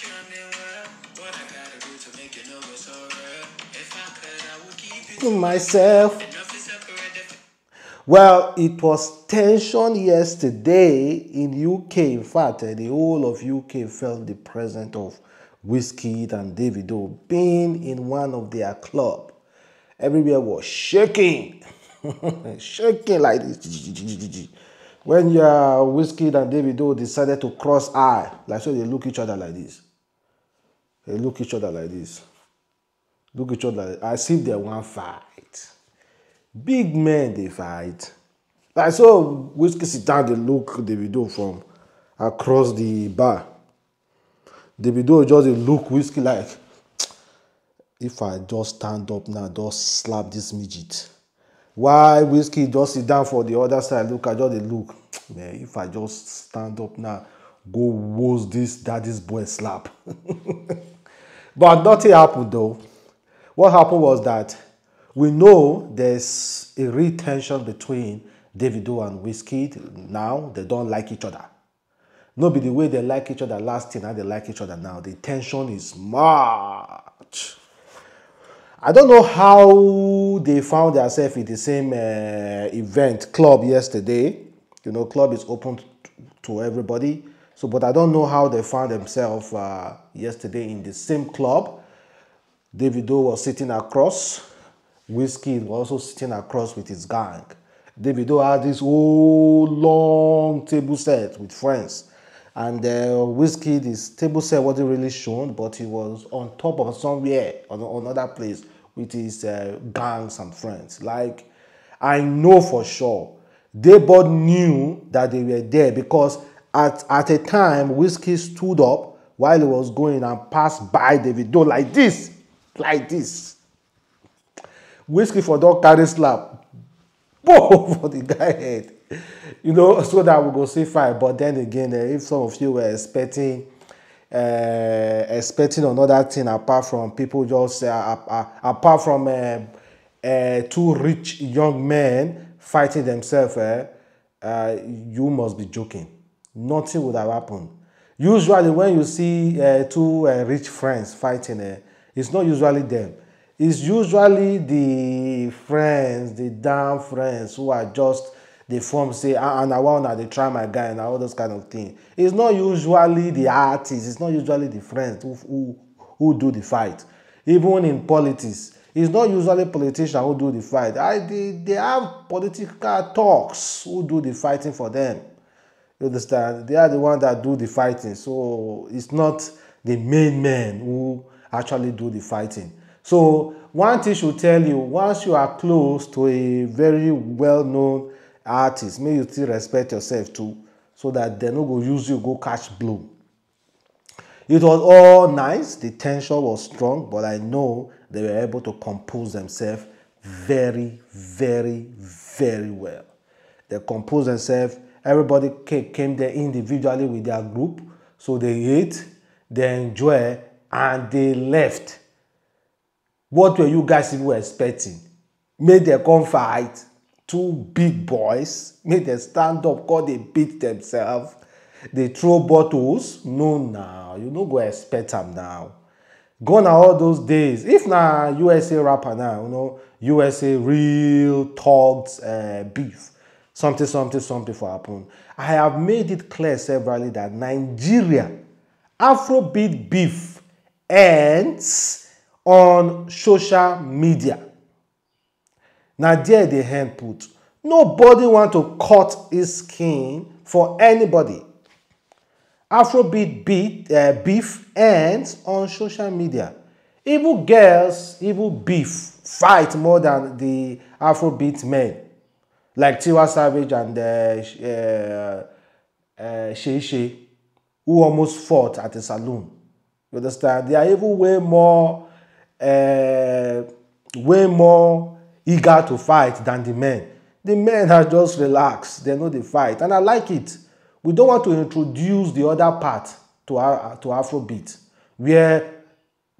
you the world. What I gotta do to make you know it's all real. If I could, I would keep you to myself. Well, it was tension yesterday in UK. In fact, the whole of UK felt the presence of Wizkid and Davido being in one of their clubs. Everywhere was shaking. Shaking like this. When Wizkid and Davido decided to cross eye, like so, they look each other like this. They look each other like this. Look each other as if they want fight. Big men they fight. Like so, Wizkid sit down, they look Davido from across the bar. Davido just they look Wizkid like, if I just stand up now, just slap this midget. Why Wizkid just sit down for the other side? Look, I just look. Man, if I just stand up now, go woes this daddy's boy slap. But nothing happened though. What happened was that we know there's a real tension between Davido and Wizkid. Now they don't like each other. No be the way they like each other last year, now they like each other now. The tension is much. I don't know how they found themselves in the same event, club yesterday. You know, club is open to everybody. So, but I don't know how they found themselves yesterday in the same club. Davido was sitting across. Wizkid was also sitting across with his gang. Davido had this whole long table set with friends. And Wizkid, his table set wasn't really shown, but he was on top of somewhere, on another place, with his gangs and friends. Like, I know for sure, they both knew that they were there, because at a time, Wizkid stood up while he was going and passed by Davido like this, like this. Wizkid for dog carry slap, boom, for the guy head. You know, so that we go see fight. But then again, if some of you were expecting another thing apart from people just apart from two rich young men fighting themselves, you must be joking. Nothing would have happened. Usually, when you see two rich friends fighting, it's not usually them. It's usually the friends, the damn friends who are just. They form say, and I want to try my guy and all those kind of things. It's not usually the artists, it's not usually the friends who do the fight. Even in politics, it's not usually politicians who do the fight. They have political talks who do the fighting for them. You understand? They are the ones that do the fighting. So it's not the main men who actually do the fighting. So one thing should tell you, once you are close to a very well-known artists, may you still respect yourself too, so that they no go use you go catch blow. It was all nice, the tension was strong, but I know they were able to compose themselves very, very, very well. They composed themselves. Everybody came there individually with their group, so they ate, they enjoyed, and they left. What were you guys even expecting? Made them come fight. Two big boys made them stand up, cause they beat themselves. They throw bottles. No, now you no go expect them now. Gone are all those days. If na USA rapper now, you know USA real thugs beef. Something for happen. I have made it clear severally that Nigeria Afrobeat beef ends on social media. Now there they hand put. Nobody want to cut his skin for anybody. Afrobeat beef ends on social media. Even girls, even beef fight more than the Afrobeat men. Like Tiwa Savage and Sheishe, who almost fought at the saloon. You understand? They are even way more eager to fight than the men. The men are just relaxed. They know they fight. And I like it. We don't want to introduce the other part to Afrobeat, where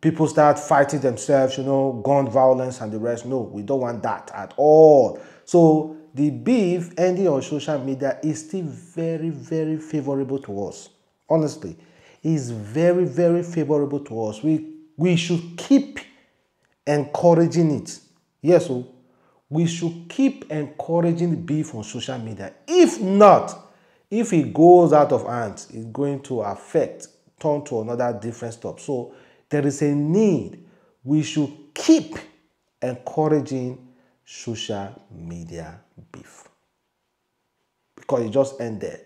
people start fighting themselves, you know, gun violence and the rest. No, we don't want that at all. So the beef ending on social media is still very, very favorable to us. Honestly, is very, very favorable to us. We should keep encouraging it. Yes, so we should keep encouraging beef on social media. If not, if it goes out of hand, it's going to affect, turn to another different stuff. So there is a need. We should keep encouraging social media beef, because it just ends there.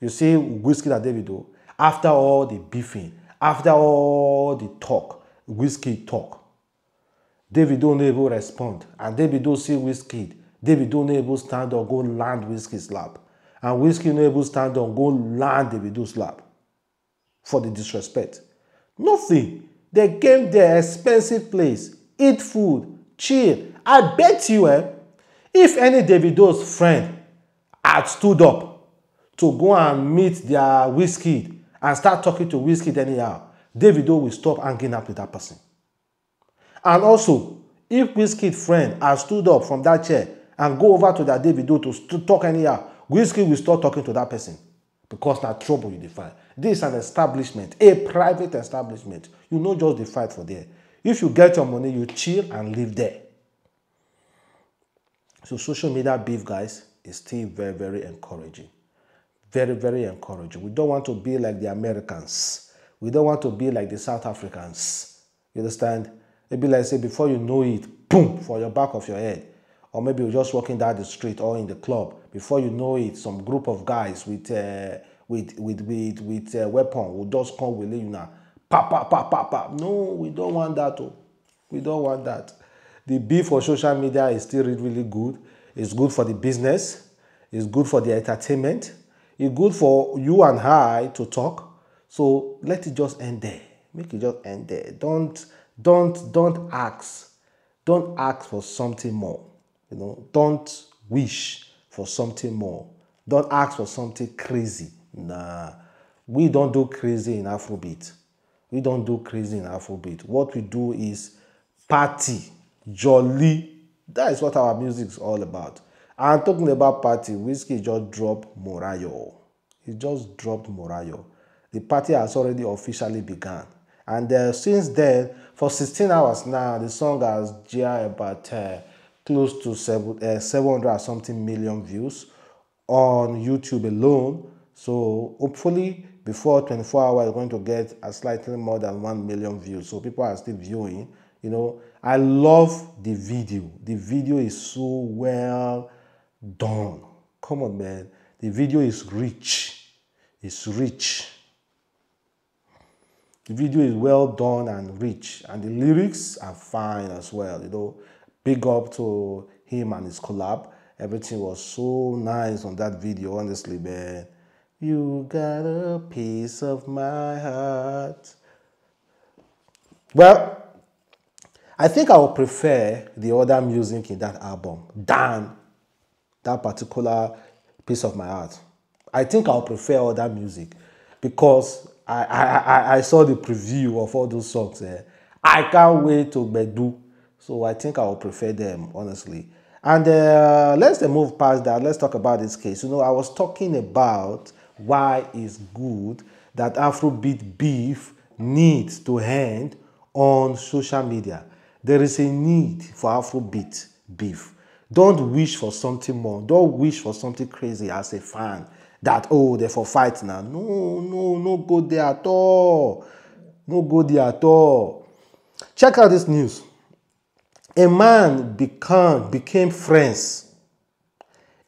You see Wizkid and Davido, after all the beefing, after all the talk, Wizkid talk, Davido never respond, and Davido see Wizkid, Davido never stand or go land Wizkid slap, and Wizkid never stand or go land Davido slap for the disrespect. Nothing. They came their expensive place, eat food, chill. I bet you, if any Davido's friend had stood up to go and meet their Wizkid and start talking to Wizkid anyhow, Davido will stop hanging up with that person. And also, if Wizkid friend has stood up from that chair and go over to that Davido to talk anyhow, Wizkid will stop talking to that person, because that trouble you define. This is an establishment, a private establishment. You know, just the fight for there. If you get your money, you chill and live there. So social media beef, guys, is still very, very encouraging. Very, very encouraging. We don't want to be like the Americans. We don't want to be like the South Africans. You understand? Maybe like say, before you know it, boom, for your back of your head. Or maybe you're just walking down the street or in the club. Before you know it, some group of guys with weapon will just come with you now. Pop, pop, pop, pop, pop. No, we don't want that. Oh. We don't want that. The beef for social media is still really good. It's good for the business. It's good for the entertainment. It's good for you and I to talk. So let it just end there. Make it just end there. Don't ask. Don't ask for something more. You know, don't wish for something more. Don't ask for something crazy. Nah. We don't do crazy in Afrobeat. We don't do crazy in Afrobeat. What we do is party, jolly. That is what our music is all about. And talking about party, Wizkid just dropped Morayo. He just dropped Morayo. The party has already officially begun. And since then, for 16 hours now, the song has garnered about close to 700-something million views on YouTube alone. So hopefully, before 24 hours, we're going to get a slightly more than 1 million views. So people are still viewing. You know, I love the video. The video is so well done. Come on, man. The video is rich. It's rich. The video is well done and rich. And the lyrics are fine as well. You know, big up to him and his collab. Everything was so nice on that video, honestly, man. You got a piece of my heart. Well, I think I would prefer the other music in that album than that particular piece of my heart. I think I'll prefer other music, because I saw the preview of all those songs there. I can't wait to Bedu. So I think I'll prefer them, honestly. And let's move past that. Let's talk about this case. You know, I was talking about why it's good that Afrobeat beef needs to end on social media. There is a need for Afrobeat beef. Don't wish for something more. Don't wish for something crazy as a fan that, oh, they're for fight now. No, no, no go there at all. No go there at all. Check out this news. A man became friends.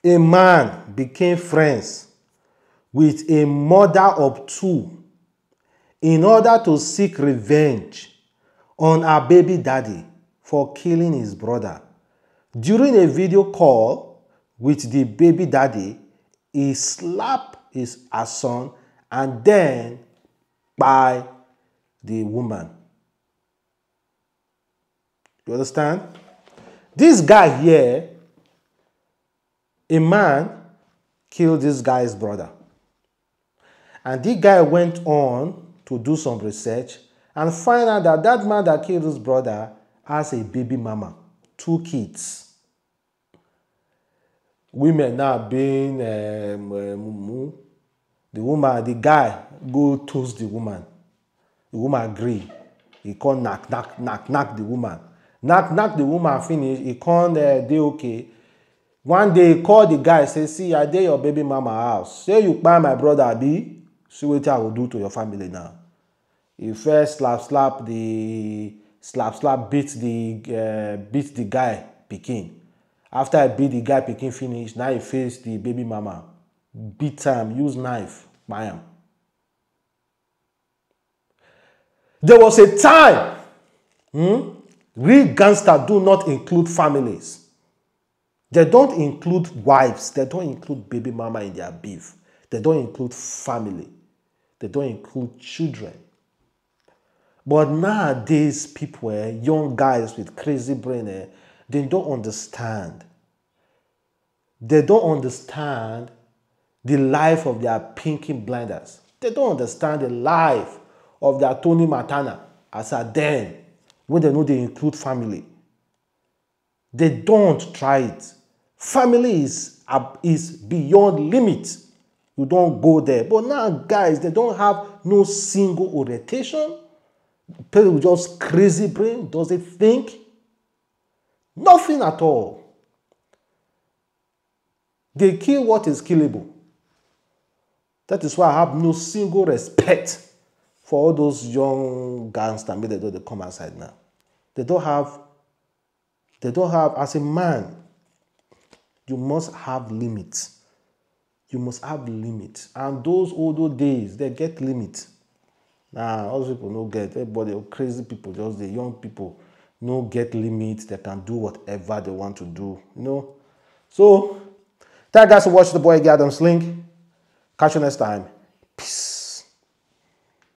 A man became friends with a mother of two in order to seek revenge on her baby daddy for killing his brother. During a video call with the baby daddy, he slapped his son and then by the woman. You understand? This guy here, a man killed this guy's brother. And this guy went on to do some research and find out that that man that killed his brother has a baby mama, 2 kids. Women now being The woman, the guy go toast the woman. The woman agree. He can't knock the woman. Knock the woman finish. He can't dey okay. One day he call the guy, say, see, I dey your baby mama house. Say you buy my brother B, see what I will do to your family now. He first slap beat the guy pikin. After I beat the guy pikin finish, now he face the baby mama. Beat him, use knife, buy him. There was a time real gangsters do not include families. They don't include wives. They don't include baby mama in their beef. They don't include family. They don't include children. But nowadays, people, young guys with crazy brain, they don't understand. They don't understand the life of their Peaky Blinders. They don't understand the life of their Tony Montana as a den, when they know they include family. They don't try it. Family is beyond limit. You don't go there. But now, guys, they don't have no single orientation. People with just crazy brain, doesn't think. Nothing at all. They kill what is killable. That is why I have no single respect for all those young gangsters. Maybe they come outside now. They don't have, as a man, you must have limits. You must have limits. And those older days, they get limits. Now, all people no get, everybody, crazy people, just the young people, no get limits. They can do whatever they want to do, you know? So, thank you guys for watching the boy Adam's Link. Catch you next time. Peace.